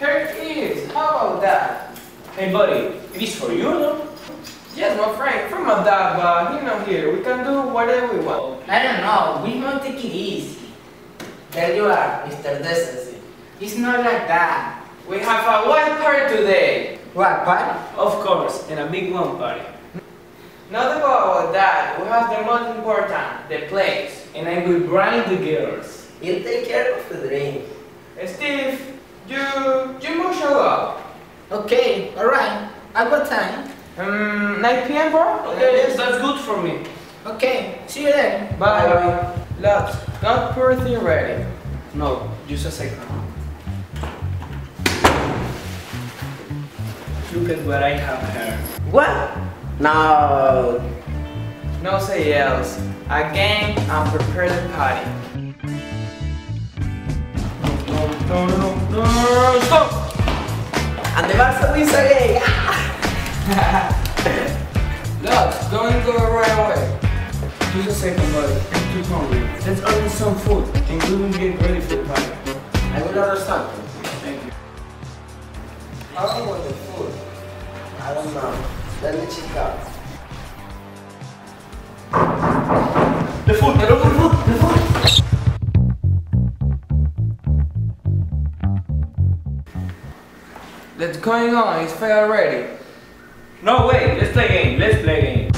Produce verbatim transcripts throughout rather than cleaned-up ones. Here it is. How about that? Hey, buddy, it is for you, no? Yes, my friend, from my dad, but he's not here. We can do whatever we want. I don't know. We might take it easy. There you are, Mister Decency. It's not like that. We have a wild party today. What party? Of course, and a big one party. Not about that. We have the most important, the place. And I will bring the girls. You'll take care of the drink. Steve, you you must show up. Okay, all right. At what time? Um, nine p m bro? Okay, yes, that's good for me. Okay, see you then. Bye. Bye. Lads, not pretty ready. No, just a second. Look at what I have here. What? No. No say else. Again, I'm prepared the party. No, no, no, no, no, stop! And the Barça wins again! Look, don't go right away. Just a second, buddy. I'm too hungry. Let's order some food and we will get ready for the party. I will order something. Thank you. How about the food? I don't know. Let me check out. The food! The food! The food! That's going on. It's fair already. No way! Let's play game. Let's play game.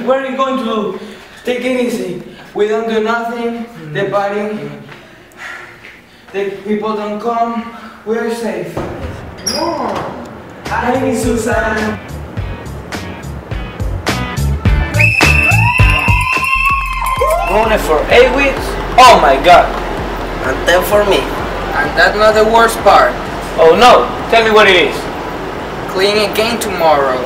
What are you going to do? Take it easy. We don't do nothing. The party, the people don't come. We are safe. No. I need Susan. Only for eight weeks. Oh my God. And ten for me. And that's not the worst part. Oh no. Tell me what it is. Clean again tomorrow.